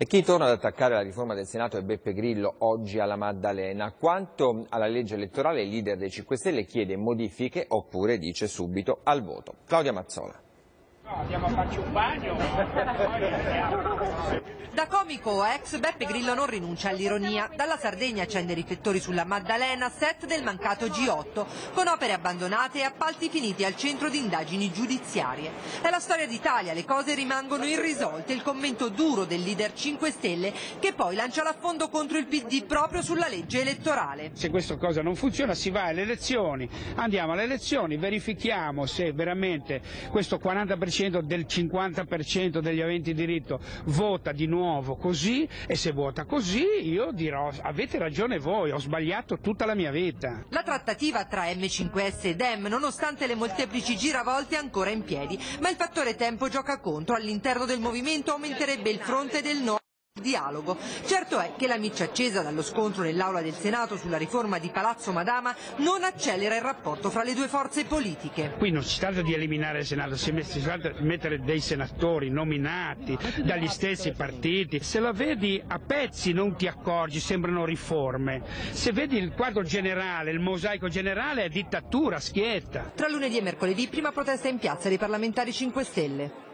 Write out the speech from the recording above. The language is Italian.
E chi torna ad attaccare la riforma del Senato è Beppe Grillo, oggi alla Maddalena. Quanto alla legge elettorale, il leader dei 5 Stelle chiede modifiche oppure dice subito al voto. Claudia Mazzola. No, andiamo a farci un bagno. Da comico ex, Beppe Grillo non rinuncia all'ironia. Dalla Sardegna accende i riflettori sulla Maddalena, set del mancato G8, con opere abbandonate e appalti finiti al centro di indagini giudiziarie. È la storia d'Italia, le cose rimangono irrisolte. Il commento duro del leader 5 Stelle, che poi lancia l'affondo contro il PD proprio sulla legge elettorale. Se questa cosa non funziona si va alle elezioni, andiamo alle elezioni, verifichiamo se veramente questo 40% del 50% degli aventi diritto vota di nuovo così, e se vota così io dirò avete ragione voi, ho sbagliato tutta la mia vita. La trattativa tra M5S e Dem, nonostante le molteplici giravolte, è ancora in piedi, ma il fattore tempo gioca contro. All'interno del movimento aumenterebbe il fronte del no dialogo. Certo è che la miccia accesa dallo scontro nell'aula del Senato sulla riforma di Palazzo Madama non accelera il rapporto fra le due forze politiche. Qui non si tratta di eliminare il Senato, si tratta di mettere dei senatori nominati dagli stessi partiti. Se la vedi a pezzi non ti accorgi, sembrano riforme. Se vedi il quadro generale, il mosaico generale, è dittatura schietta. Tra lunedì e mercoledì prima protesta in piazza dei parlamentari 5 Stelle.